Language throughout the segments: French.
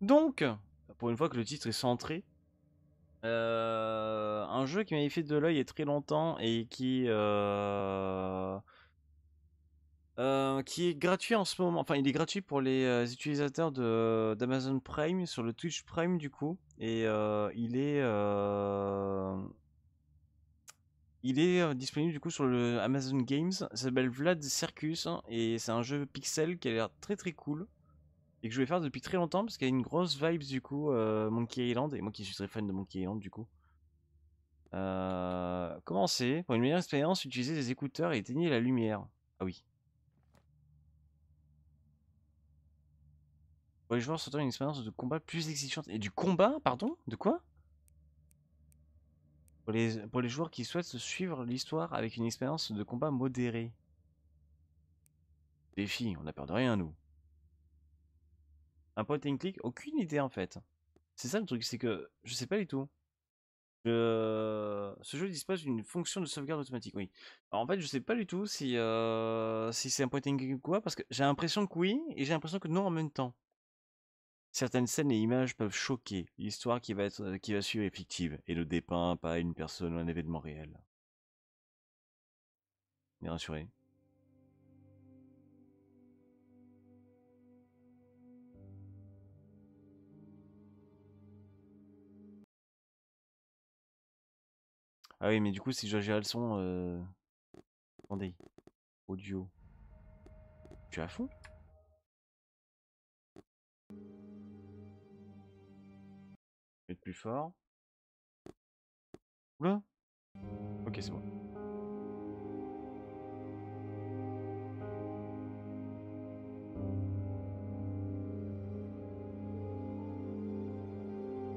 Donc, pour une fois que le titre est centré, un jeu qui m'avait fait de l'œil il y a très longtemps et qui est gratuit en ce moment. Enfin, il est gratuit pour les utilisateurs d'Amazon Prime sur le Twitch Prime du coup. Et il est disponible du coup sur le Amazon Games. Ça s'appelle Vlad Circus et c'est un jeu pixel qui a l'air très très cool. Et que je vais faire depuis très longtemps parce qu'il y a une grosse vibe du coup Monkey Island, et moi qui suis très fan de Monkey Island du coup. Commencez, pour une meilleure expérience, utilisez des écouteurs et éteignez la lumière. Ah oui. Pour les joueurs s'attendent à une expérience de combat plus exigeante. Et du combat, pardon? De quoi? Pour les joueurs qui souhaitent suivre l'histoire avec une expérience de combat modérée. Les filles, on a peur de rien nous. Un point and click, aucune idée en fait. C'est ça le truc, c'est que je sais pas du tout. Ce jeu dispose d'une fonction de sauvegarde automatique, oui. Alors en fait, je sais pas du tout si c'est un point and click ou quoi, parce que j'ai l'impression que oui, et j'ai l'impression que non en même temps. Certaines scènes et images peuvent choquer. L'histoire qui va suivre est fictive, et ne dépeint pas une personne ou un événement réel. On est rassuré. Ah oui, mais du coup, si je dois gérer le son... Attendez. Audio. Je suis à fond. Je vais être plus fort. Oula. Ok, c'est bon.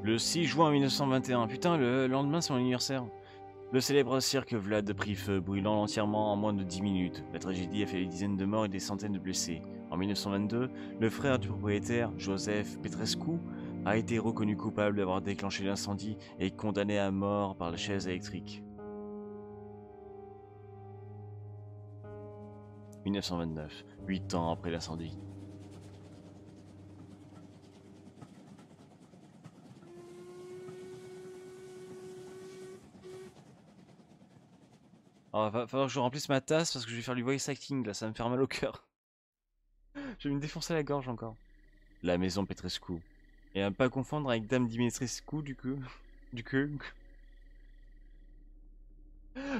Le 6 juin 1921. Putain, le lendemain, c'est mon anniversaire. Le célèbre cirque Vlad prit feu, brûlant entièrement en moins de 10 minutes. La tragédie a fait des dizaines de morts et des centaines de blessés. En 1922, le frère du propriétaire, Joseph Petrescu, a été reconnu coupable d'avoir déclenché l'incendie et condamné à mort par la chaise électrique. 1929, 8 ans après l'incendie. Alors, va falloir que je remplisse ma tasse parce que je vais faire du voice acting là, ça va me faire mal au cœur. Je vais me défoncer la gorge encore. La maison Petrescu. Et à ne pas confondre avec Dame Dimitrescu du coup.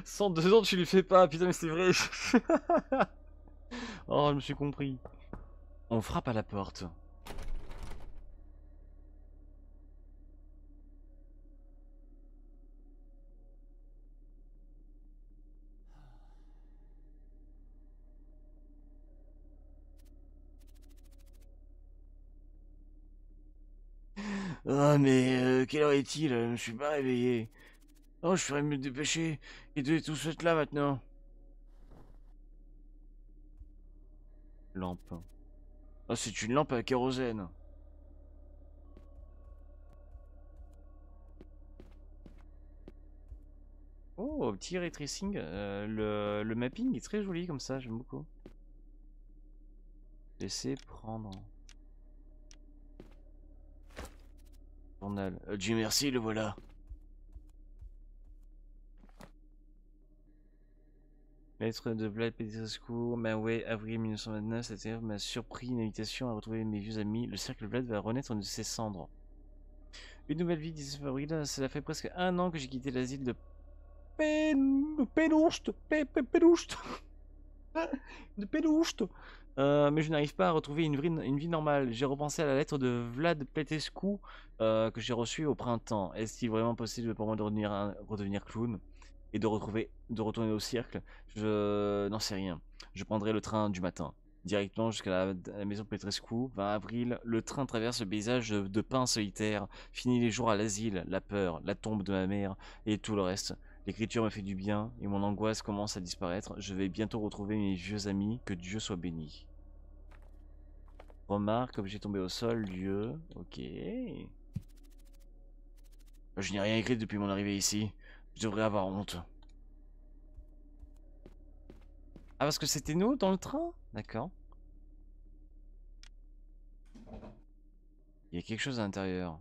102 ans tu lui fais pas, putain mais c'est vrai. Oh je me suis compris. On frappe à la porte. Ah mais quelle heure est-il? Je suis pas réveillé. Oh, je ferais mieux de dépêcher et de tout cela là maintenant. Lampe. Oh, c'est une lampe à kérosène. Oh, petit ray tracing. Le mapping est très joli comme ça, j'aime beaucoup. Laissez prendre. Journal. Dieu merci, le voilà. Lettre de Vlad Petrescu, Maui, avril 1929, cette lettre m'a surpris, une invitation à retrouver mes vieux amis. Le cercle Vlad va renaître de ses cendres. Une nouvelle vie, 19 avril, cela fait presque un an que j'ai quitté l'asile de Penitresco. Mais je n'arrive pas à retrouver une vie normale. J'ai repensé à la lettre de Vlad Petrescu que j'ai reçue au printemps. Est-il vraiment possible pour moi de redevenir clown et de retourner au cirque? Je n'en sais rien. Je prendrai le train du matin, directement jusqu'à la maison Petrescu. 20 avril, le train traverse le paysage de pins solitaires. Fini les jours à l'asile, la peur, la tombe de ma mère et tout le reste. L'écriture me fait du bien et mon angoisse commence à disparaître. Je vais bientôt retrouver mes vieux amis. Que Dieu soit béni. Remarque, objet tombé au sol, lieu. Ok. Je n'ai rien écrit depuis mon arrivée ici. Je devrais avoir honte. Ah, parce que c'était nous dans le train? D'accord. Il y a quelque chose à l'intérieur.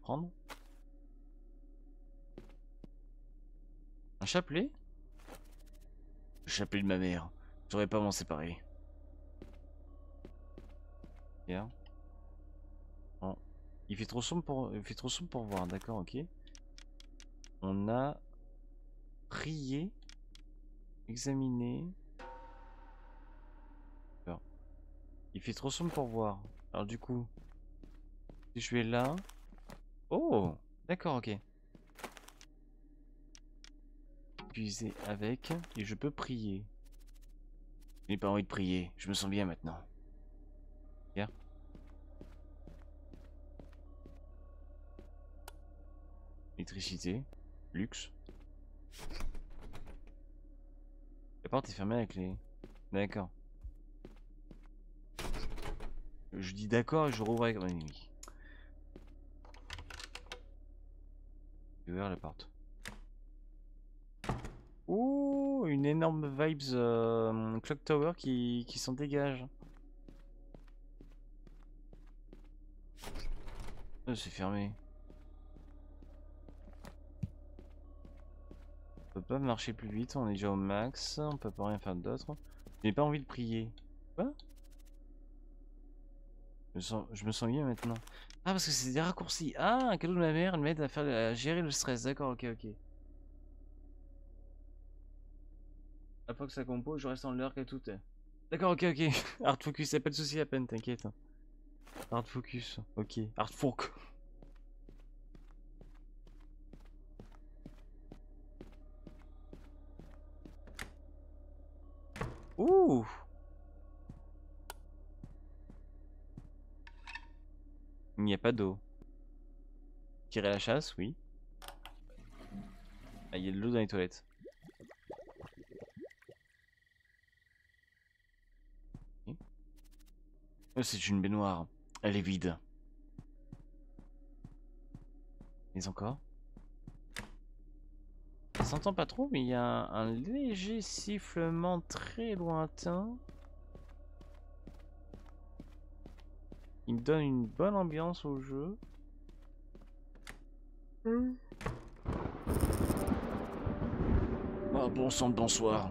Prendre un chapelet. Le chapelet de ma mère. J'aurais pas m'en séparer. Bien. Bon. Il fait trop sombre pour, voir. D'accord, ok. On a prié, examiné. Alors. Il fait trop sombre pour voir. Alors du coup, si je vais là. Oh, d'accord, ok. Puiser avec et je peux prier. Je n'ai pas envie de prier. Je me sens bien maintenant. Bien. Électricité, luxe. La porte est fermée avec les. D'accord. Je dis d'accord et je rouvre avec mon ennemi. J'ai ouvert la porte. Ouh, une énorme vibes Clock Tower qui s'en dégage. C'est fermé. On peut pas marcher plus vite, on est déjà au max, on peut pas rien faire d'autre. J'ai pas envie de prier. Quoi ? Je me sens bien maintenant. Ah, parce que c'est des raccourcis. Ah, un cadeau de ma mère, elle m'aide à gérer le stress. D'accord, ok, ok. Après que ça compo, je reste en lurk à tout. D'accord, ok, ok. Hard focus, y'a pas de soucis à peine, t'inquiète. Hard focus, ok. Hard fork. Ouh! Il n'y a pas d'eau. Tirer la chasse, oui. Ah, il y a de l'eau dans les toilettes. Oh, c'est une baignoire. Elle est vide. Mais encore. Ça s'entend pas trop, mais il y a un léger sifflement très lointain. Il donne une bonne ambiance au jeu. Oh, bon sang de bonsoir.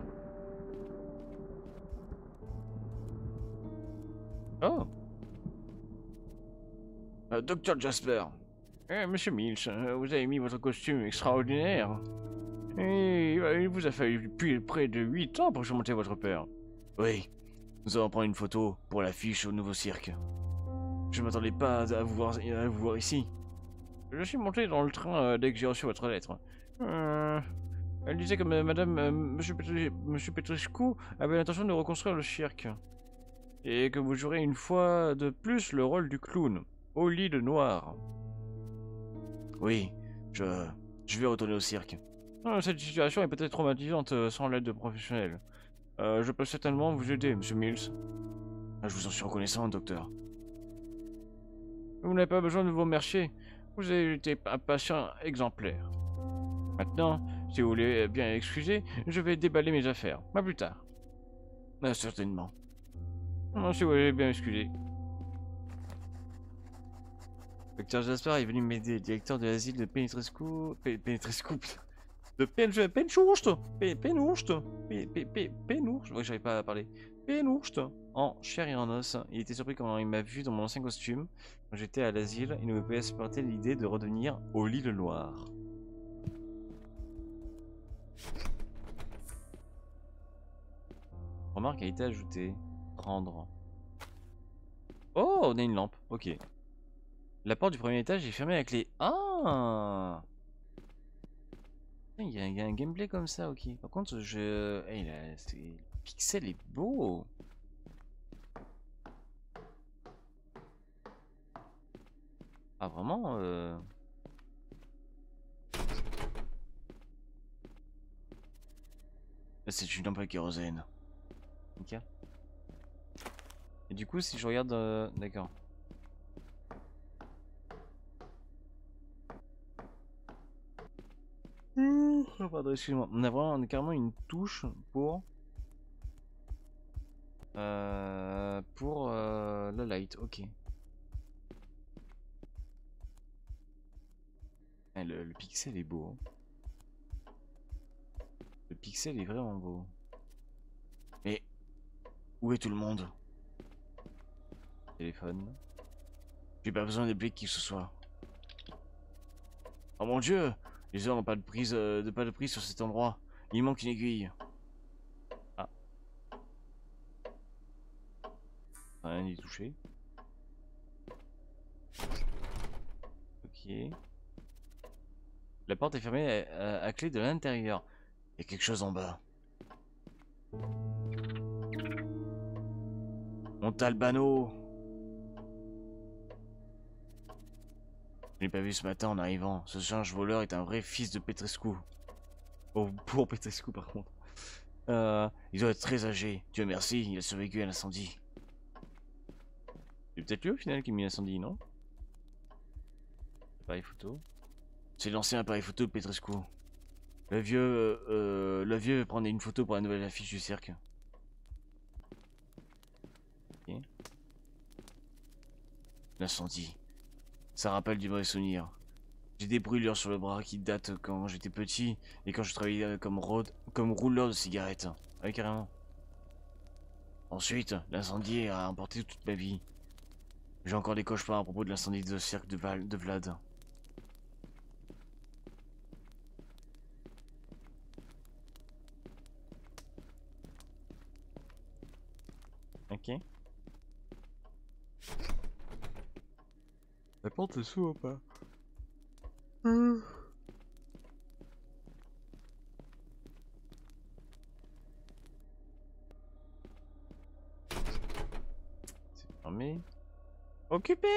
Oh. Docteur Jasper. Monsieur Mills, vous avez mis votre costume extraordinaire. Et il vous a fallu depuis près de 8 ans pour surmonter votre peur. Oui, nous allons prendre une photo pour l'affiche au nouveau cirque. Je ne m'attendais pas à vous voir ici. Je suis monté dans le train dès que j'ai reçu votre lettre. Elle disait que madame, monsieur Petrescu avait l'intention de reconstruire le cirque. Et que vous jouerez une fois de plus le rôle du clown, Ollie le Noir. Oui, je vais retourner au cirque. Cette situation est peut-être traumatisante sans l'aide de professionnels. Je peux certainement vous aider, monsieur Mills. Je vous en suis reconnaissant, docteur. Vous n'avez pas besoin de vous remercier, vous avez été un patient exemplaire. Maintenant, si vous voulez bien excuser, je vais déballer mes affaires, à plus tard. Ah, certainement. Si vous voulez bien excuser. Docteur Jasper est venu m'aider, directeur de l'asile de Penitresco... Penitresco... De Penouste. Oui, j'arrive pas à parler. Penouste. En chair et en os. Il était surpris quand il m'a vu dans mon ancien costume. Quand j'étais à l'asile, il ne pouvait pas supporter l'idée de redevenir Ollie le Noir. Remarque a été ajoutée. Prendre. Oh, on a une lampe. Ok. La porte du premier étage est fermée avec les... Ah, il y a un gameplay comme ça, ok. Par contre, je... Hey, là, le pixel est beau. Ah, vraiment C'est une lampe à kérosène. Ok. Et du coup, si je regarde... D'accord. Pardon, excuse-moi. On a vraiment carrément une touche pour le light. Ok. Le pixel est beau. Hein. Le pixel est vraiment beau. Mais où est tout le monde? Téléphone. J'ai pas besoin d'appeler qui que ce soit. Oh mon dieu, les heures n'ont pas de prise sur cet endroit. Il manque une aiguille. Ah. Rien n'y touché. Ok. La porte est fermée à clé de l'intérieur. Il y a quelque chose en bas. Montalbano. Je l'ai pas vu ce matin en arrivant. Ce singe voleur est un vrai fils de Petrescu. Oh, pour Petrescu par contre. Il doit être très âgé. Dieu merci, il a survécu à l'incendie. C'est peut-être lui au final qui a mis l'incendie, non? Appareil photo. C'est l'ancien appareil photo de Petrescu. Le vieux veut prendre une photo pour la nouvelle affiche du cirque. Okay. L'incendie. Ça rappelle du mauvais souvenir. J'ai des brûlures sur le bras qui datent quand j'étais petit et quand je travaillais comme rouleur de cigarettes. Ouais, carrément. Ensuite, l'incendie a emporté toute ma vie. J'ai encore des cauchemars à propos de l'incendie de cirque de Vlad. Ok. Ça compte le sou ou pas? C'est fermé. Occupé.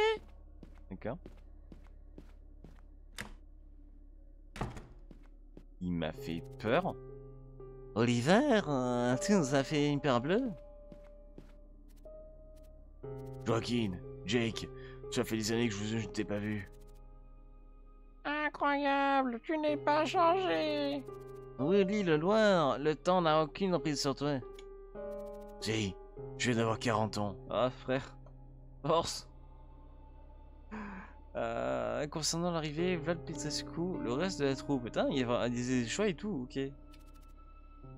D'accord. Il m'a fait peur. Oliver, tu nous as fait une peur bleue. Joaquin, Jake, ça fait des années que je ne t'ai pas vu. Incroyable, tu n'es pas changé. Ollie le Noir, le temps n'a aucune emprise sur toi. Si, je viens d'avoir 40 ans. Ah frère, force. Concernant l'arrivée, Vlad Petrescu, le reste de la troupe. Putain, il y a des choix et tout, ok.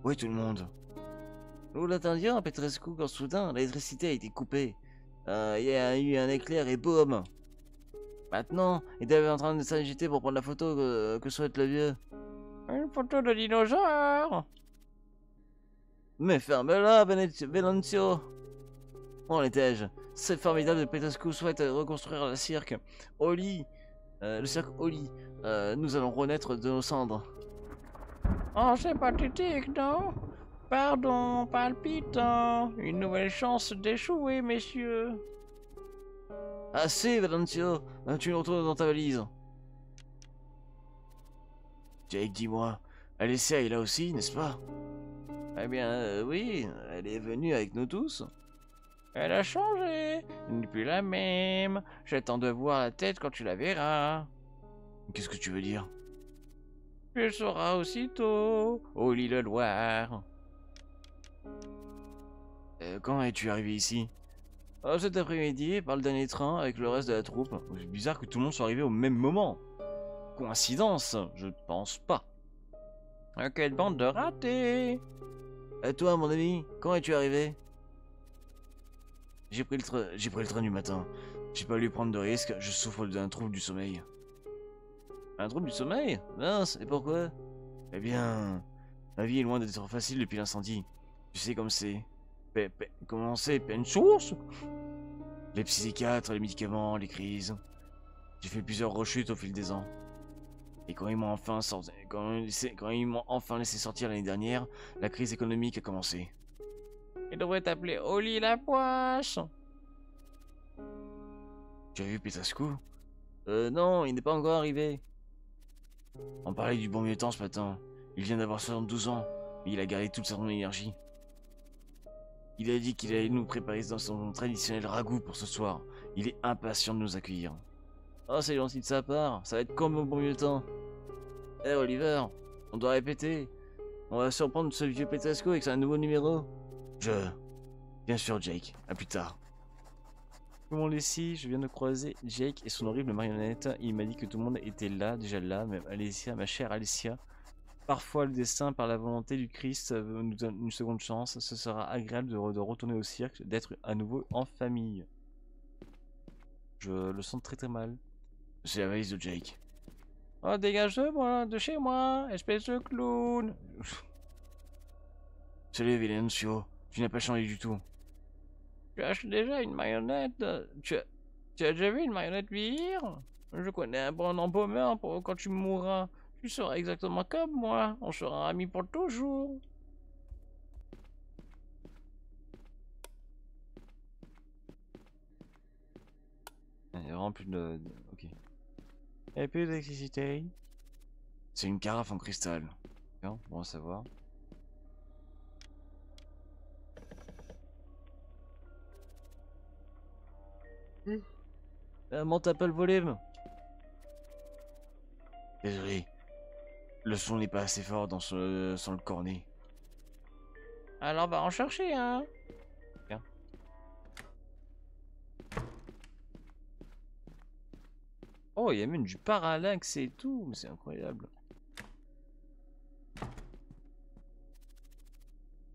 Oui, tout le monde. Nous l'attendions à Petrescu quand soudain, l'électricité a été coupée. Il y a eu un éclair et boum. Maintenant, il est en train de s'agiter pour prendre la photo que souhaite le vieux. Une photo de dinosaure. Mais ferme-la, Benunzio. Oh l'étais-je. C'est formidable, Petrescu souhaite reconstruire le cirque. Ollie, le cirque Ollie. Nous allons renaître de nos cendres. Oh, c'est pathétique, non? Pardon, palpitant. Une nouvelle chance d'échouer, messieurs. Assez, Valentino. Tu le retournes dans ta valise. Jake, dis-moi. Alessia est là aussi, n'est-ce pas? Eh bien, oui. Elle est venue avec nous tous. Elle a changé. Elle n'est plus la même. J'attends de voir la tête quand tu la verras. Qu'est-ce que tu veux dire? Tu le sauras aussitôt. Ollie le Noir. Quand es-tu arrivé ici? Oh, cet après-midi, par le dernier train avec le reste de la troupe. C'est bizarre que tout le monde soit arrivé au même moment. Coïncidence? Je ne pense pas. Quelle bande de ratés! Et toi, mon ami, quand es-tu arrivé? J'ai pris le train du matin. J'ai pas voulu prendre de risques, je souffre d'un trouble du sommeil. Un trouble du sommeil? Mince, et pourquoi? Eh bien, ma vie est loin d'être facile depuis l'incendie. Tu sais comme c'est. Comment c'est? Peine source? Les psychiatres, les médicaments, les crises. J'ai fait plusieurs rechutes au fil des ans. Et quand ils m'ont enfin sorti, quand ils m'ont enfin laissé sortir l'année dernière, la crise économique a commencé. Ils devraient t'appeler Ollie la Poisse. Tu as vu Petrescu? Non, il n'est pas encore arrivé. On parlait du bon vieux temps ce matin. Il vient d'avoir 72 ans, mais il a gardé toute son énergie. Il a dit qu'il allait nous préparer dans son traditionnel ragoût pour ce soir. Il est impatient de nous accueillir. Oh, c'est gentil de sa part, ça va être comme au bon vieux temps. Eh hey, Oliver, on doit répéter. On va surprendre ce vieux Petrescu avec un nouveau numéro. Bien sûr, Jake, à plus tard. Comment Leslie, je viens de croiser Jake et son horrible marionnette. Il m'a dit que tout le monde était là, déjà là, même Alessia, ma chère Alessia. Parfois, le destin, par la volonté du Christ, nous donne une seconde chance. Ce sera agréable de retourner au cirque, d'être à nouveau en famille. Je le sens très mal. C'est la valise de Jake. Oh, dégage-le, moi, de chez moi, espèce de clown. Salut, Benunzio. Tu n'as pas changé du tout. Tu as déjà une marionnette. Tu as déjà vu une marionnette vieillir? Je connais un bon embaumeur pour quand tu mourras. Tu seras exactement comme moi. On sera amis pour toujours. Il n'y a vraiment plus de... Ok. Il n'y a plus d'électricité. C'est une carafe en cristal. Bien, bon à savoir. Monte un peu le volume. Désolé. Le son n'est pas assez fort dans sans le cornet. Alors on va en chercher, hein. Bien. Oh, il y a même du parallaxe et tout, mais c'est incroyable.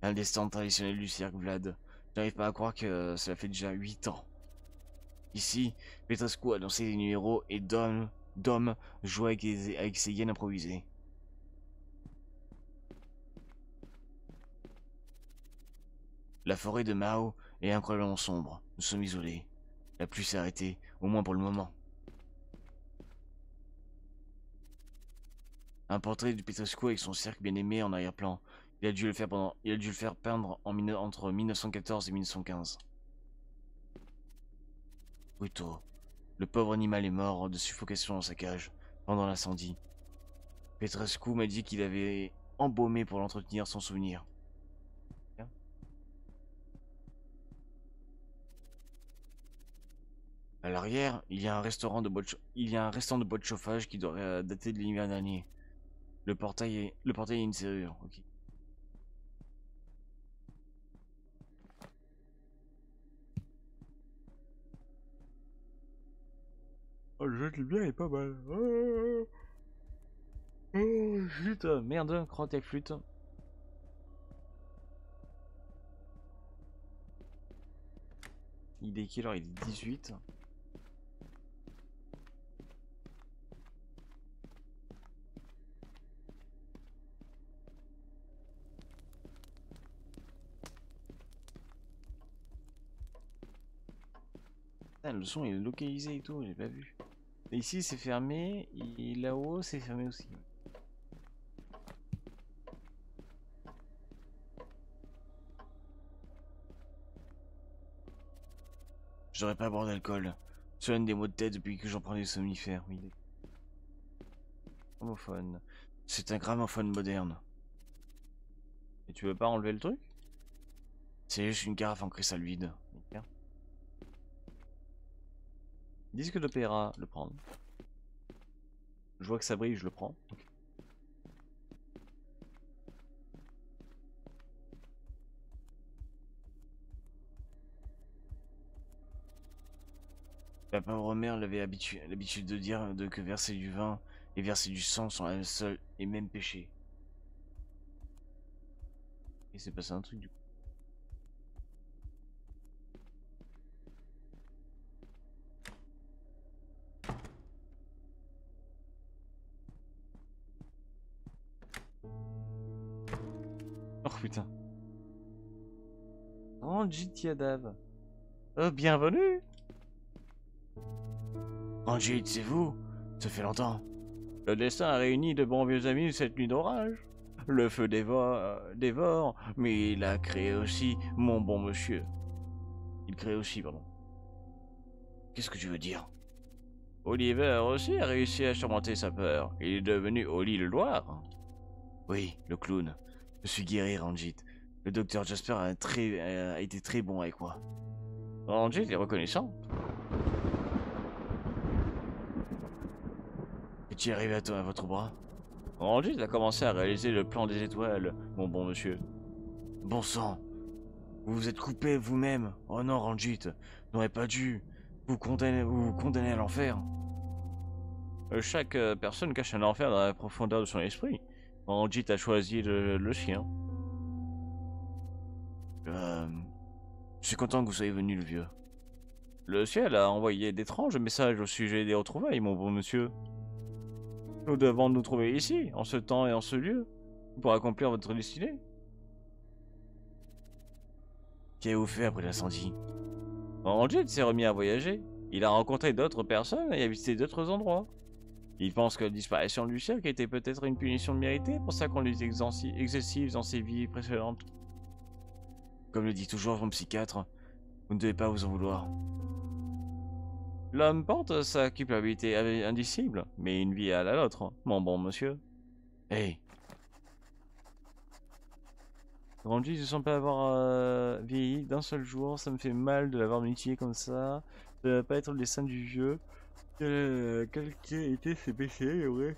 Un destin traditionnel du cirque, Vlad. J'arrive pas à croire que cela fait déjà 8 ans. Ici, Petrescu a dansé des numéros et Dom joue avec ses yens improvisés. La forêt de Mao est incroyablement sombre. Nous sommes isolés. La pluie s'est arrêtée, au moins pour le moment. Un portrait de Petrescu avec son cirque bien-aimé en arrière-plan. Il a dû le faire peindre entre 1914 et 1915. Bruto. Le pauvre animal est mort de suffocation dans sa cage, pendant l'incendie. Petrescu m'a dit qu'il avait embaumé pour l'entretenir son souvenir. Bien. À l'arrière, il y a un restant de bois de chauffage qui doit dater de l'hiver dernier. Le portail est une serrure. Okay. Oh, le jeu de lumière est pas mal. Oh, flûte, merde, crotte et flûte. Il est quelle heure? Il est 18. Ah, le son est localisé et tout, j'ai pas vu. Et ici c'est fermé, et là-haut c'est fermé aussi. J'aurais pas à boire d'alcool. Cela donne des maux de tête depuis que j'en prends des somnifères. Oui. Homophone. C'est un gramophone moderne. Et tu veux pas enlever le truc? C'est juste une carafe en cristal vide. Disque d'opéra, le prendre. Je vois que ça brille, je le prends. Okay. La pauvre mère l'avait l'habitude de dire que verser du vin et verser du sang sont un seul et même péché. Et c'est passé un truc du coup. Putain. Ranjit Yadav. Bienvenue. Ranjit, c'est vous? Ça fait longtemps. Le destin a réuni de bons vieux amis cette nuit d'orage. Le feu dévore, mais il a créé aussi mon bon monsieur. Il crée aussi, pardon. Qu'est-ce que tu veux dire? Oliver aussi a réussi à surmonter sa peur. Il est devenu Ollie le Noir. Oui, le clown. Je suis guéri, Ranjit. Le docteur Jasper a été très bon avec moi. Ranjit est reconnaissant. Es-tu arrivé à votre bras? Ranjit a commencé à réaliser le plan des étoiles, mon bon monsieur. Bon sang! Vous vous êtes coupé vous-même! Oh non, Ranjit, n'aurait pas dû. Vous condamnez à l'enfer. Chaque personne cache un enfer dans la profondeur de son esprit. Ranjit a choisi le sien. Je suis content que vous soyez venu, le vieux. Le ciel a envoyé d'étranges messages au sujet des retrouvailles, mon bon monsieur. Nous devons nous trouver ici, en ce temps et en ce lieu, pour accomplir votre destinée. Qu'avez-vous fait après l'incendie? Ranjit s'est remis à voyager. Il a rencontré d'autres personnes et a visité d'autres endroits. Il pense que la disparition du cirque était peut-être une punition méritée pour sa conduite excessive dans ses vies précédentes. Comme le dit toujours mon psychiatre, vous ne devez pas vous en vouloir. L'homme porte sa culpabilité indicible, mais une vie à l'autre, mon bon monsieur. Hey. Ranjit, je ne sens pas avoir vieilli d'un seul jour, ça me fait mal de l'avoir mutilé comme ça. Ça ne va pas être le dessin du vieux. Quel était ses péchés, ouais.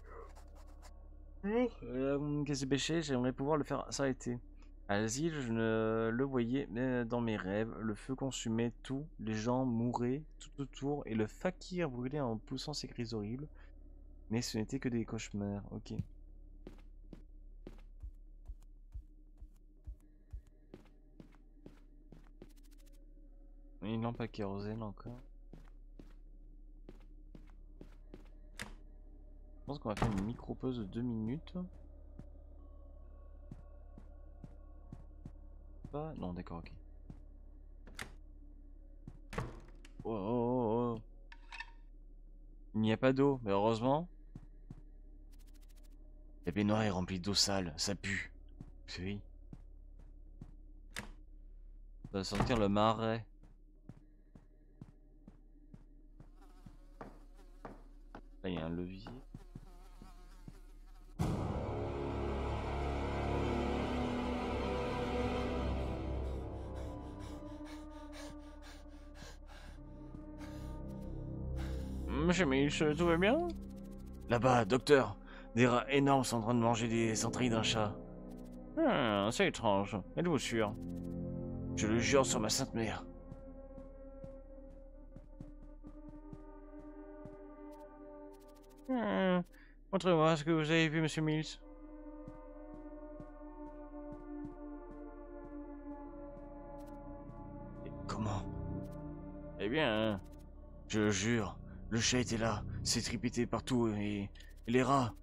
Quel ses péchés, j'aimerais pouvoir le faire s'arrêter. À l'asile, je ne le voyais dans mes rêves. Le feu consumait tout, les gens mouraient tout autour et le fakir brûlait en poussant ses cris horribles. Mais ce n'était que des cauchemars, ok. Une lampe à kérosène encore. Je pense qu'on va faire une micro-pause de 2 minutes. Pas... Non, d'accord, ok. Oh, oh, oh. Il n'y a pas d'eau, mais heureusement. La baignoire est remplie d'eau sale, ça pue. Oui. Ça va sentir le marais. Là, il y a un levier. Monsieur Milch, tout va bien? Là-bas, docteur, des rats énormes sont en train de manger des entrailles d'un chat. C'est étrange. Êtes-vous sûr? Je le jure sur ma sainte mère. Montrez-moi ce que vous avez vu, monsieur Mills. Et comment? Eh bien, je le jure. Le chat était là, s'est tripité partout et les rats.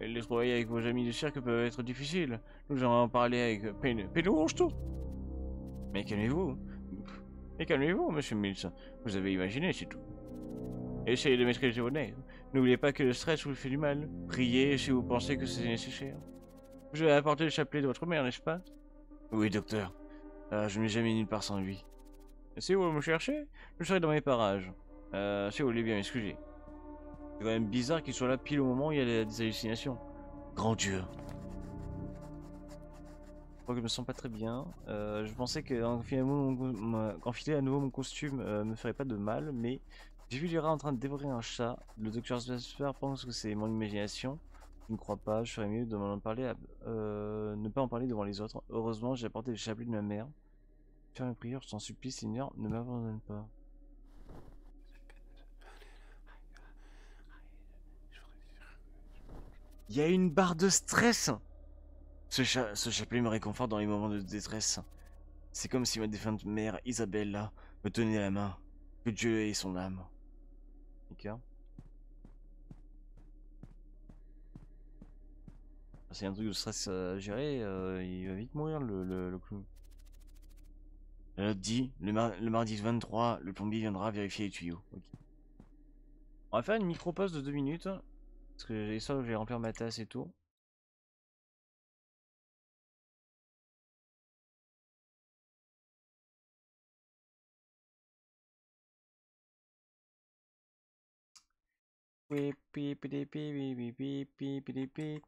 Les trouvailles avec vos amis du cirque peuvent être difficiles. Nous allons en parler avec Pélouche. Mais calmez-vous. Mais calmez-vous, monsieur Mills. Vous avez imaginé, c'est tout. Essayez de maîtriser vos nerfs. N'oubliez pas que le stress vous fait du mal. Priez si vous pensez que c'est nécessaire. Vous avez apporté le chapelet de votre mère, n'est-ce pas? Oui, docteur. Je n'ai jamais nulle part sans lui. Si vous me cherchez, je serai dans mes parages. Si vous voulez bien m'excuser. C'est quand même bizarre qu'il soit là pile au moment où il y a des hallucinations. Grand Dieu. Je crois que je me sens pas très bien. Je pensais qu'enfiler à nouveau mon costume me ferait pas de mal, mais j'ai vu les rats en train de dévorer un chat. Le docteur Jasper pense que c'est mon imagination. Je ne crois pas, je ferais mieux de m'en parler ne pas en parler devant les autres. Heureusement, j'ai apporté le chapelet de ma mère. Faire une prière, je t'en supplie, Seigneur, ne m'abandonne pas. Il y a une barre de stress. Ce chapelet me réconforte dans les moments de détresse. C'est comme si ma défunte mère, Isabella, me tenait la main. Que Dieu ait son âme. Okay. C'est un truc de stress à gérer, il va vite mourir le clown. La note dit, le mardi 23, le plombier viendra vérifier les tuyaux. Okay. On va faire une micro-pause de 2 minutes. Parce que j'ai ça, je vais remplir ma tasse et tout.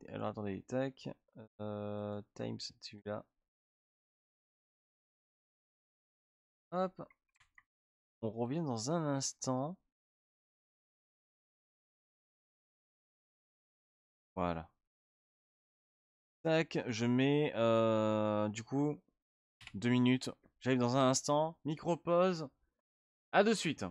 Alors attendez, tac. Times, celui-là. Hop. On revient dans un instant. Voilà. Tac, je mets du coup 2 minutes. J'arrive dans un instant. Micro pause. À de suite.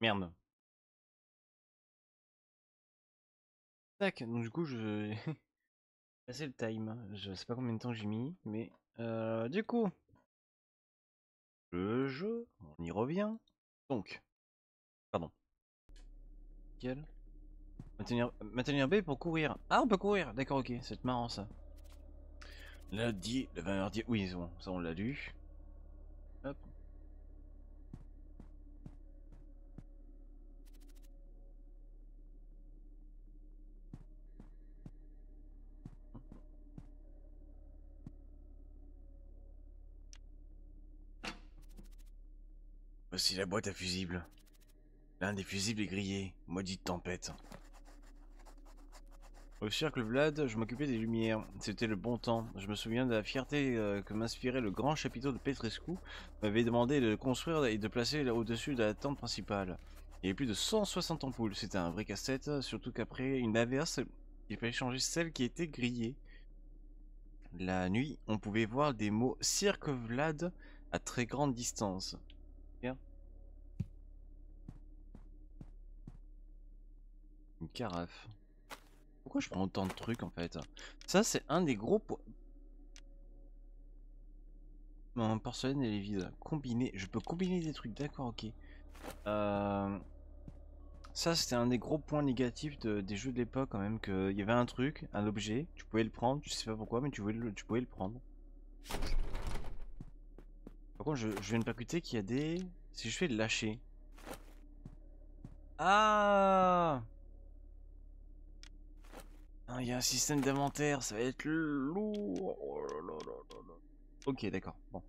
Merde. Tac, donc du coup je... passer le time, je sais pas combien de temps j'ai mis, mais du coup... Le jeu, on y revient. Donc... Pardon. Quel maintenir B pour courir. Ah, on peut courir. D'accord, ok, c'est marrant ça. Lundi, le vendredi... Oui, c'est bon, ça on l'a lu. Hop. Voici la boîte à fusibles. L'un des fusibles est grillé, maudite tempête. Au cercle Vlad, je m'occupais des lumières. C'était le bon temps. Je me souviens de la fierté que m'inspirait le grand chapiteau de Petrescu. M'avait demandé de construire et de placer au-dessus de la tente principale. Il y avait plus de 160 ampoules. C'était un vrai casse-tête, surtout qu'après une averse, il fallait changer celle qui était grillée. La nuit, on pouvait voir des mots cirque Vlad à très grande distance. Une carafe. Pourquoi je prends autant de trucs en fait? Ça c'est un des gros points. Mon porcelaine elle est vide. Combiner. Je peux combiner des trucs, d'accord, ok. Ça c'était un des gros points négatifs des jeux de l'époque quand même, qu'il y avait un truc, un objet, tu pouvais le prendre, je sais pas pourquoi, mais tu pouvais le prendre. Par contre je viens de percuter qu'il y a des... Si je fais lâcher. Ah! Il y a un système d'inventaire, ça va être lourd. Oh là là là là là. Ok, d'accord, bon.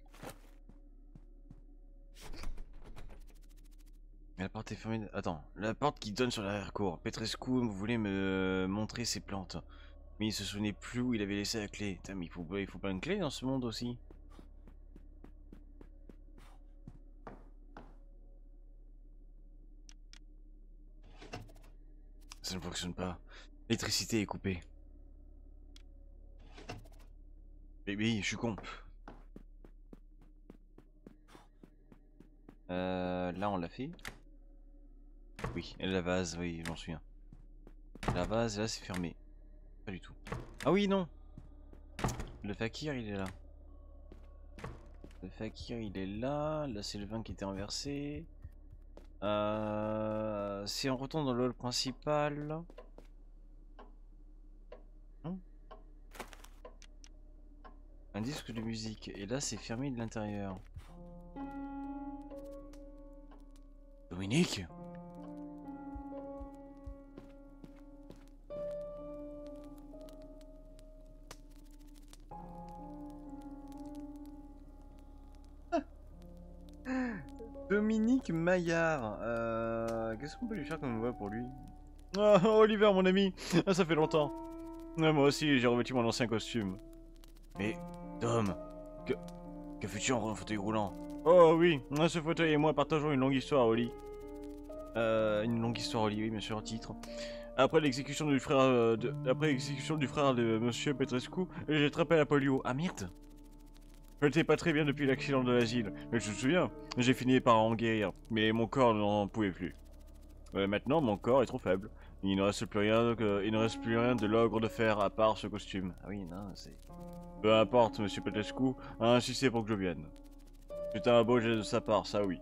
La porte est fermée. Attends, la porte qui donne sur l'arrière-cour. Petrescu voulait me montrer ses plantes. Mais il se souvenait plus où il avait laissé la clé. Putain, mais il faut pas une clé dans ce monde aussi. Ça ne fonctionne pas. L'électricité est coupée. Mais oui, je suis con. Là, on l'a fait. Oui, et la vase, oui, j'en souviens. La vase, là, c'est fermé. Pas du tout. Ah oui, non. Le fakir, il est là. Le fakir, il est là. Là, c'est le vin qui était renversé. Si on retourne dans le hall principal... Un disque de musique, et là c'est fermé de l'intérieur. Dominique? Dominique Maillard. Qu'est-ce qu'on peut lui faire comme voix pour lui? Ah, Oliver, mon ami, ah, ça fait longtemps. Ah, moi aussi, j'ai revêtu mon ancien costume. Mais... Dom, que fais-tu en fauteuil roulant? Oh oui, ce fauteuil et moi partageons une longue histoire, Oli. Une longue histoire, Oli, oui, bien sûr, titre. Après l'exécution du frère de Monsieur Petrescu, j'ai attrapé la polio. Ah merde! Je n'étais pas très bien depuis l'accident de l'asile, mais je me souviens, j'ai fini par en guérir, mais mon corps n'en pouvait plus. Maintenant, mon corps est trop faible. Il ne reste plus rien, de l'ogre de fer à part ce costume. Ah oui, non, c'est... Peu importe, Monsieur Petrescu a insisté pour que je vienne. C'est un beau geste de sa part, ça oui.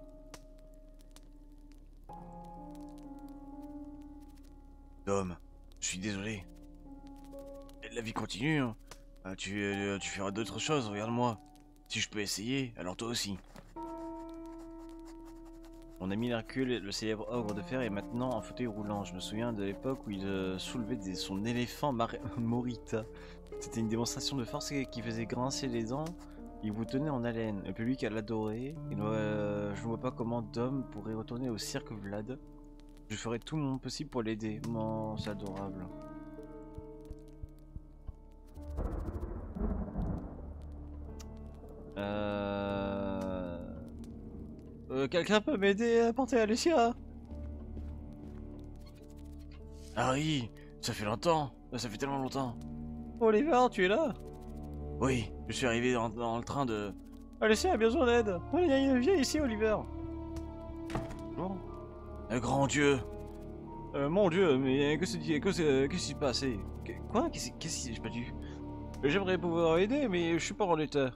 Dom, je suis désolé. La vie continue, hein. Tu feras d'autres choses, regarde-moi. Si je peux essayer, alors toi aussi. Mon ami Hercule, le célèbre ogre de fer, est maintenant en fauteuil roulant. Je me souviens de l'époque où il soulevait son éléphant Margherita. C'était une démonstration de force qui faisait grincer les dents. Il vous tenait en haleine. Le public l'adorait. Je ne vois pas comment Dom pourrait retourner au cirque Vlad. Je ferai tout mon possible pour l'aider. Oh, c'est adorable. Quelqu'un peut m'aider à porter Alessia? Harry, ça fait longtemps. Ça fait tellement longtemps. Oliver, tu es là? Oui, je suis arrivé dans le train de... Alessia a besoin d'aide. Viens ici, Oliver. Bonjour. Grand Dieu! Mon Dieu, mais qu'est-ce qui s'est passé? Quoi? Qu'est-ce qui s'est passé? J'aimerais pouvoir aider, mais je suis pas en état.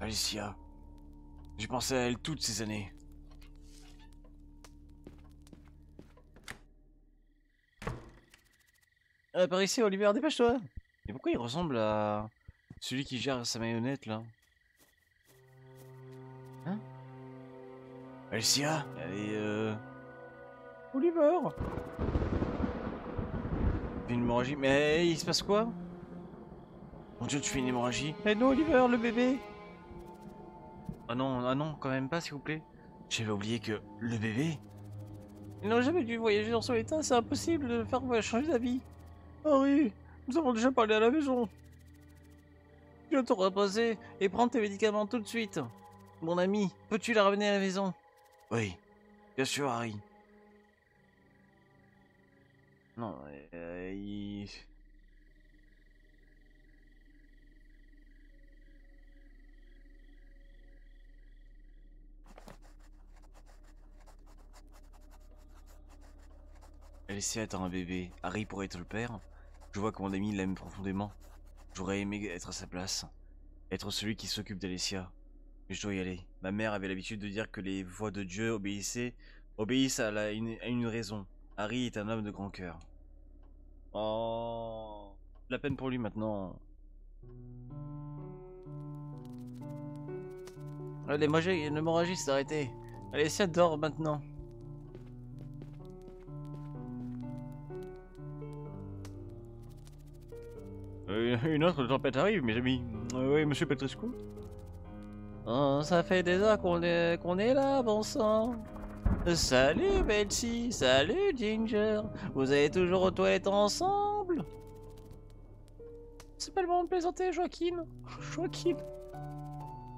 Alessia, j'ai pensé à elle toutes ces années. Par ici, Oliver, dépêche-toi! Et pourquoi il ressemble à celui qui gère sa marionnette là? Hein? Alessia? Et Oliver! Fais une hémorragie? Mais il se passe quoi? Mon Dieu, tu fais une hémorragie? Eh non, Oliver, le bébé! Ah non, quand même pas, s'il vous plaît. J'avais oublié que le bébé. Ils n'ont jamais dû voyager dans son état, c'est impossible de faire changer d'avis. Harry, nous avons déjà parlé à la maison. Tu dois te reposer et prendre tes médicaments tout de suite. Mon ami, peux-tu la ramener à la maison? Oui, bien sûr, Harry. Non, il... Alessia est un bébé. Harry pourrait être le père. Je vois que mon ami l'aime profondément. J'aurais aimé être à sa place. Être celui qui s'occupe d'Alessia. Mais je dois y aller. Ma mère avait l'habitude de dire que les voix de Dieu obéissent à une raison. Harry est un homme de grand cœur. Oh... La peine pour lui maintenant. L'hémorragie s'est arrêtée. Alessia dort maintenant. Une autre tempête arrive, mes amis. Oui, monsieur Petrescu. Oh, ça fait des heures qu'on est là, bon sang. Salut, Betsy. Salut, Ginger. Vous allez toujours aux toilettes ensemble? C'est pas le moment de plaisanter, Joaquin. Joaquin.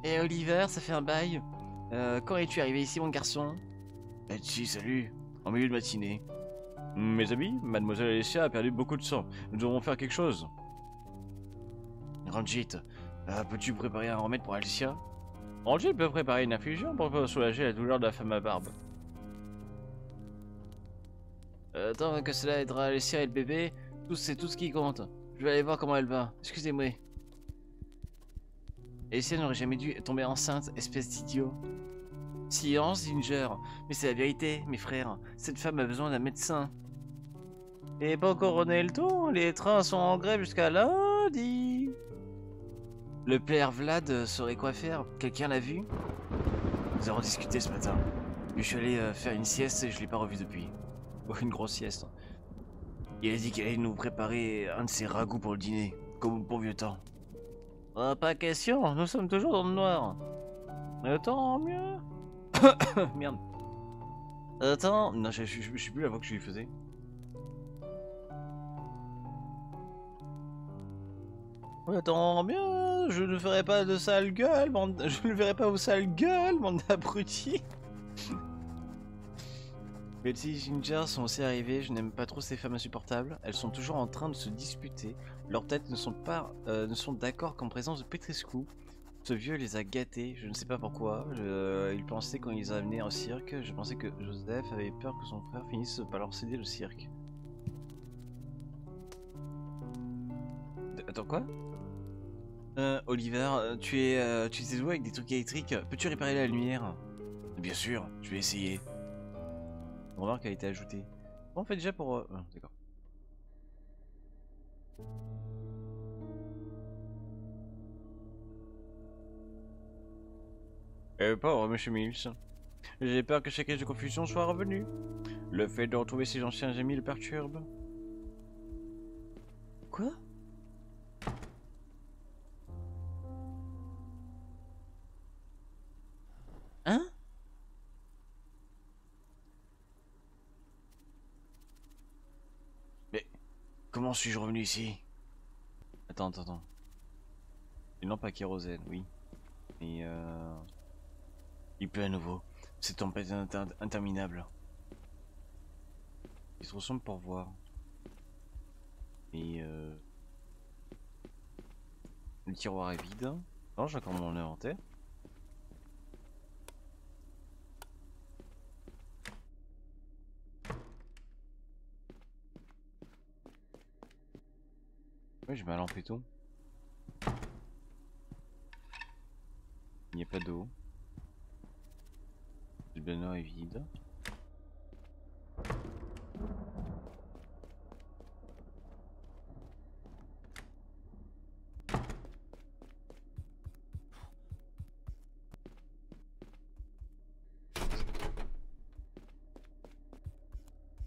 Et Oliver, ça fait un bail. Quand es-tu arrivé ici, mon garçon? Betsy, salut. En milieu de matinée. Mes amis, mademoiselle Alessia a perdu beaucoup de sang. Nous devons faire quelque chose. Ranjit, peux-tu préparer un remède pour Alessia? Ranjit peut préparer une infusion pour soulager la douleur de la femme à barbe. Tant que cela aidera Alessia et le bébé, c'est tout ce qui compte. Je vais aller voir comment elle va. Excusez-moi. Alessia n'aurait jamais dû tomber enceinte, espèce d'idiot. Silence, Ginger. Mais c'est la vérité, mes frères. Cette femme a besoin d'un médecin. Et pas encore on est le ton. Les trains sont en grève jusqu'à lundi. Le père Vlad saurait quoi faire? Quelqu'un l'a vu? Nous avons discuté ce matin. Je suis allé faire une sieste et je l'ai pas revu depuis. Oh, une grosse sieste. Il a dit qu'il allait nous préparer un de ses ragoûts pour le dîner, comme au bon vieux temps. Ah, pas question, nous sommes toujours dans le noir. Tant mieux. Merde. Attends, non, je sais plus la voix que je lui faisais. Tant mieux, je ne ferai pas de sale gueule, je ne verrai pas vos sales gueules, bande d'abrutis. Betsy et Ginger sont aussi arrivées, je n'aime pas trop ces femmes insupportables, elles sont toujours en train de se disputer, leurs têtes ne sont pas d'accord qu'en présence de Petrescu. Ce vieux les a gâtés, je ne sais pas pourquoi, il pensait quand il les a amenés en cirque, je pensais que Joseph avait peur que son frère finisse par leur céder le cirque. Attends quoi? Oliver, tu t'es joué avec des trucs électriques. Peux-tu réparer la lumière? Bien sûr, je vais essayer. Remarque a été ajoutée. Bon, on fait déjà pour... d'accord. Pauvre monsieur Mills. J'ai peur que chaque crise de confusion soit revenue. Le fait de retrouver ses anciens amis le perturbe. Quoi? Hein? Mais comment suis-je revenu ici? Attends. Une lampe à kérosène, oui. Mais il pleut à nouveau. Cette tempête interminable. Il se ressemble pour voir. Mais le tiroir est vide. Non, j'ai encore mon inventaire. Ouais, je vais aller en Pluton. Il n'y a pas d'eau. Le ballon est vide.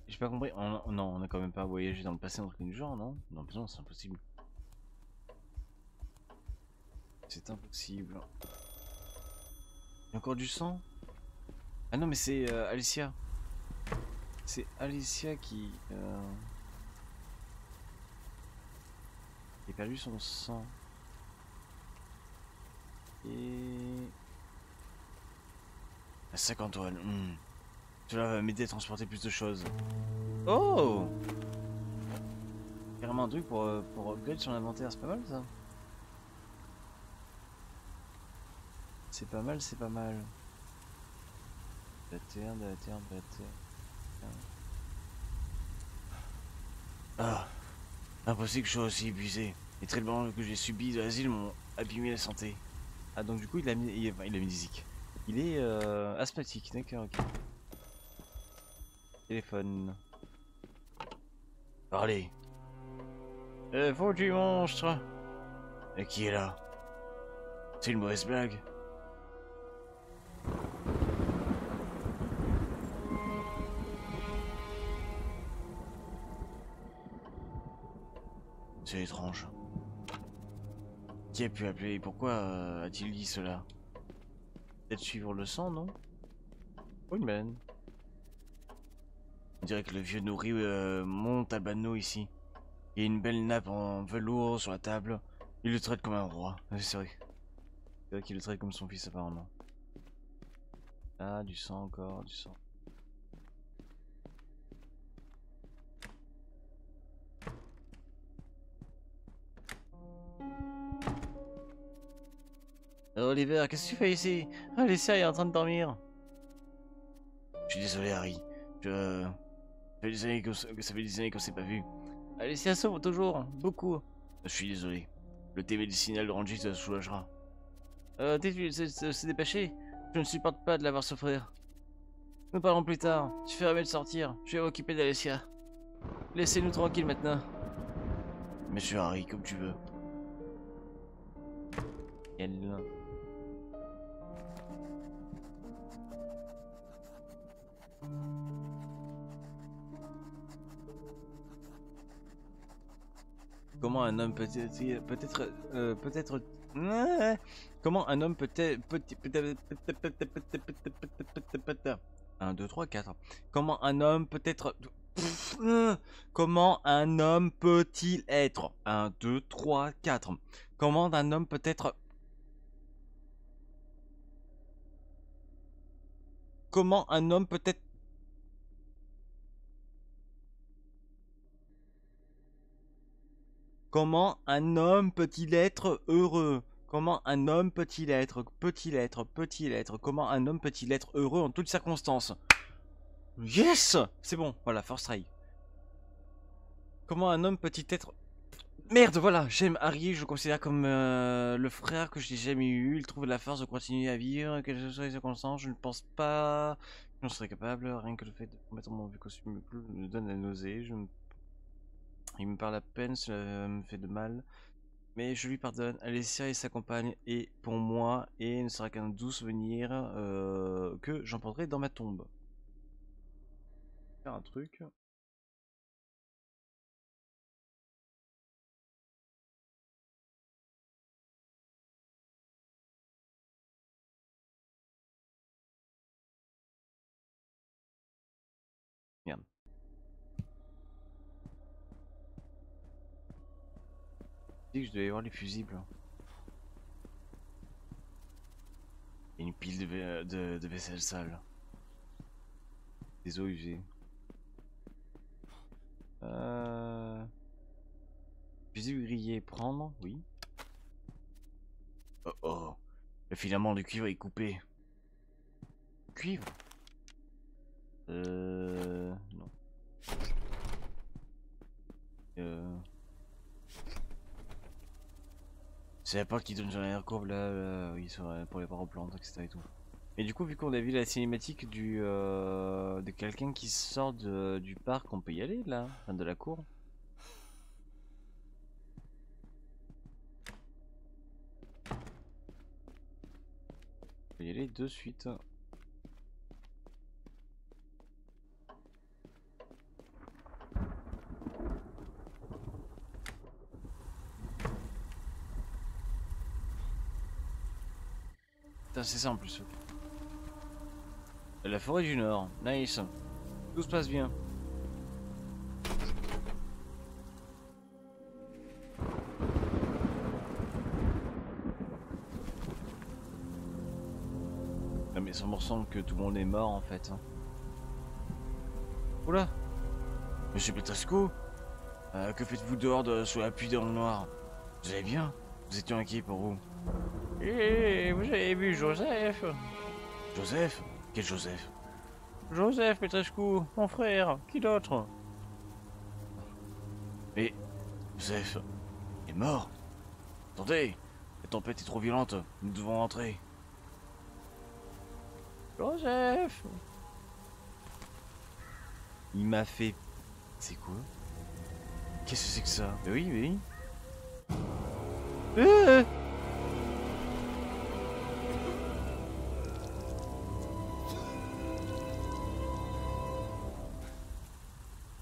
J'ai pas compris, non, on a quand même pas voyagé dans le passé dans le genre, non? Non, non, c'est impossible. C'est impossible. Il y a encore du sang? Ah non, mais c'est Alessia. C'est Alessia qui... qui a perdu son sang. Et... à 50 Antoine. Cela va m'aider à transporter plus de choses. Oh, carrément un truc pour upgrade sur l'inventaire, c'est pas mal ça. C'est pas mal, c'est pas mal. De la terre, de la terre, de la terre. Ah, impossible que je sois aussi épuisé. Les traits de blanc que j'ai subis de l'asile m'ont abîmé la santé. Ah donc du coup il a mis, il a mis des zik. Il est asthmatique, d'accord, ok. Téléphone. Parlez. Faut du monstre. Et qui est là? C'est une mauvaise blague. C'est étrange. Qui a pu appeler? Pourquoi a-t-il dit cela? Peut-être suivre le sang, non? Oh, une baleine. On dirait que le vieux nourrit Montalbano ici. Il y a une belle nappe en velours sur la table. Il le traite comme un roi. C'est vrai. C'est vrai qu'il le traite comme son fils apparemment. Ah, du sang encore, du sang. Oliver, qu'est-ce que tu fais ici? Ah, Alessia est en train de dormir. Je suis désolé, Harry. Ça fait des années qu'on s'est pas vu. Alessia sauve toujours, beaucoup. Je suis désolé. Le thé médicinal de Ranjit te soulagera. T'es-tu c'est dépêché? Je ne supporte pas de l'avoir souffrir. Nous parlons plus tard. Tu ferais mieux de sortir. Je vais m'occuper d'Alessia. Laissez-nous tranquilles maintenant. Monsieur Harry, comme tu veux. Elle... comment un homme peut-il être 1, 2, 3, 4. Comment un homme peut-être... comment un homme peut-être... comment un homme peut-il être heureux? Comment un homme peut-il être? Comment un homme peut-il être heureux en toutes circonstances? Yes! C'est bon, voilà, first try. Comment un homme peut-il être... merde, voilà, j'aime Harry, je le considère comme le frère que je n'ai jamais eu. Il trouve de la force de continuer à vivre, quelles que soient les circonstances, je ne pense pas que j'en serais capable. Rien que le fait de mettre mon vieux costume bleu me donne la nausée. Il me parle à peine, cela me fait de mal. Mais je lui pardonne. Alessia et sa compagne est pour moi et ne sera qu'un doux souvenir que j'emporterai dans ma tombe. Faire un truc. Merde. Je devais avoir les fusibles. Et une pile de vaisselle sale. Des eaux usées. Fusible grillé, prendre, oui. Oh oh. Le filament de cuivre est coupé. Cuivre? Non. Je savais pas qu'ils donnent sur la courbe là, oui, pour les parois plantes, etc. et tout. Et du coup, vu qu'on a vu la cinématique du, de quelqu'un qui sort du parc, on peut y aller là, enfin, de la cour. On peut y aller de suite. Putain, c'est ça en plus. La forêt du Nord, nice. Tout se passe bien. Ah mais ça me semble que tout le monde est mort en fait. Oula, Monsieur Petrescu, que faites-vous dehors sous la pluie dans le noir? Vous allez bien? Nous étions inquiets pour vous. Et vous avez vu Joseph? Joseph? Quel Joseph? Joseph Petrescu, mon frère, qui d'autre? Mais Joseph est mort. Attendez, la tempête est trop violente, nous devons rentrer. Joseph! Il m'a fait... C'est quoi? Qu'est-ce que c'est que ça? Mais oui, oui.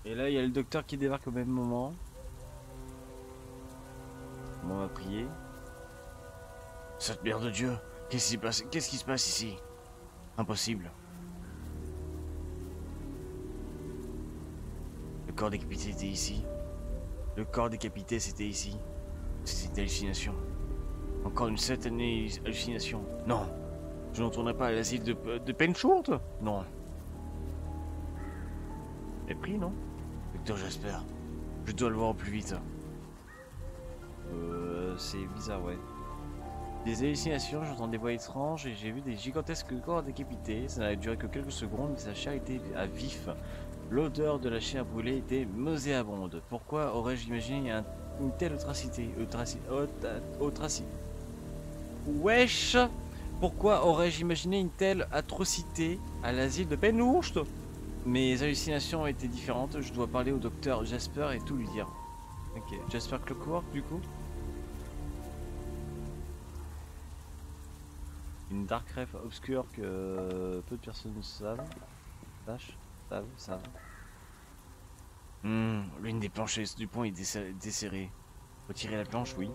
Et là, il y a le docteur qui débarque au même moment. On va prier. Cette merde de Dieu, qu'est-ce qui se passe ici? Impossible. Le corps décapité était ici. C'est une hallucination. Encore une certaine hallucination. Non, je ne retournerai pas à l'asile de Penchourte. Non. Mépris, non? Docteur Jasper, je dois le voir au plus vite. C'est bizarre, ouais. Des hallucinations, j'entends des voix étranges et j'ai vu des gigantesques corps décapités. Ça n'a duré que quelques secondes, mais sa chair était à vif. L'odeur de la chair brûlée était nauséabonde. Pourquoi aurais-je imaginé une telle atrocité? Wesh! Pourquoi aurais-je imaginé une telle atrocité à l'asile de Penhourst? Mes hallucinations étaient différentes, je dois parler au docteur Jasper et tout lui dire. Ok, Jasper Clockwork du coup. Une dark ref obscure que peu de personnes savent. L'une des planches du pont est desserrée. Retirer la planche, oui.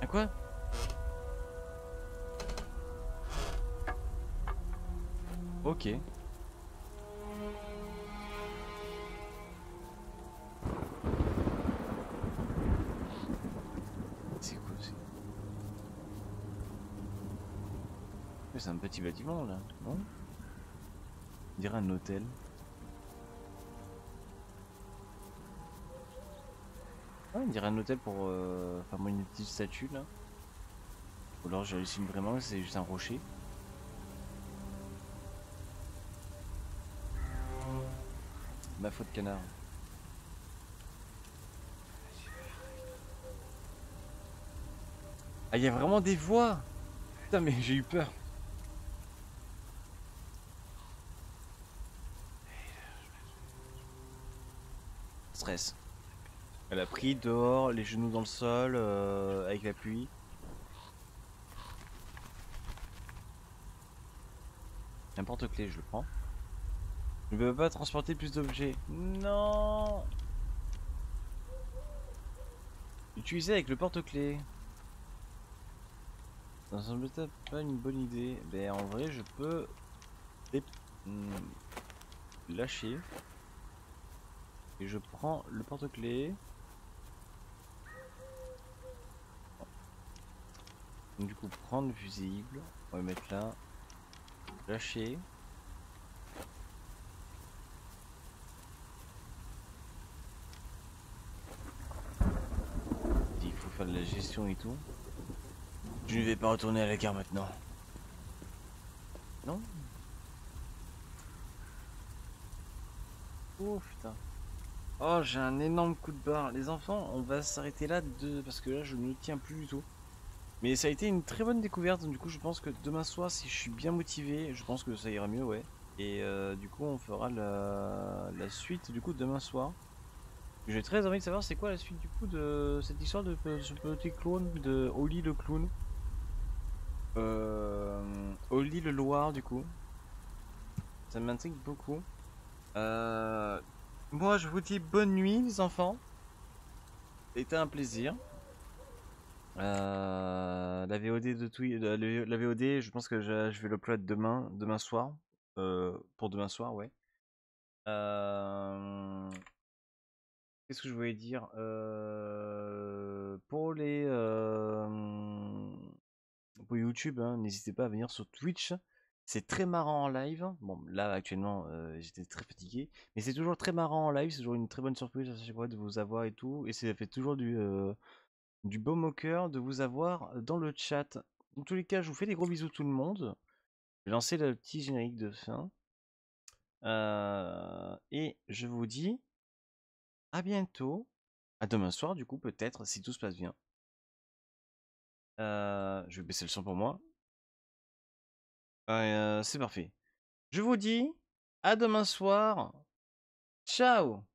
À quoi? Ok. C'est quoi aussi? C'est un petit bâtiment là, non? On dirait un hôtel. Ouais, on dirait un hôtel pour faire une petite statue là. Ou alors j'hallucine vraiment, c'est juste un rocher. Ma faute canard. Ah, il y a vraiment des voix. Putain mais j'ai eu peur. Stress. Elle a pris dehors, les genoux dans le sol, avec la pluie. N'importe clé, je le prends. Je ne peux pas transporter plus d'objets. Non. Utiliser avec le porte-clés. Ça me semble pas une bonne idée. Mais en vrai, je peux lâcher. Et je prends le porte-clés. Du coup, prendre le fusible. On va le mettre là. Lâcher. Faire de la gestion et tout. Je ne vais pas retourner à la gare maintenant. Non. Oh putain. Oh, j'ai un énorme coup de barre. Les enfants, on va s'arrêter là parce que là, je ne tiens plus du tout. Mais ça a été une très bonne découverte. Du coup, je pense que demain soir, si je suis bien motivé, je pense que ça ira mieux, ouais. Et du coup, on fera la suite du coup demain soir. J'ai très envie de savoir c'est quoi la suite du coup de cette histoire de ce petit clone de Ollie le clown. Ollie le Noir du coup. Ça m'intrigue beaucoup. Moi je vous dis bonne nuit les enfants. C'était un plaisir. La VOD de Twitch, la VOD, je pense que je vais l'upload demain soir. Pour demain soir, ouais. Qu'est-ce que je voulais dire pour les pour YouTube, n'hésitez pas à venir sur Twitch. C'est très marrant en live. Bon, là actuellement, j'étais très fatigué, mais c'est toujours très marrant en live. C'est toujours une très bonne surprise à chaque fois de vous avoir et tout, et ça fait toujours du beau moqueur de vous avoir dans le chat. En tous les cas, je vous fais des gros bisous tout le monde. Je vais lancer le petit générique de fin et je vous dis. À bientôt, à demain soir du coup peut-être si tout se passe bien. Je vais baisser le son pour moi. C'est parfait. Je vous dis à demain soir. Ciao.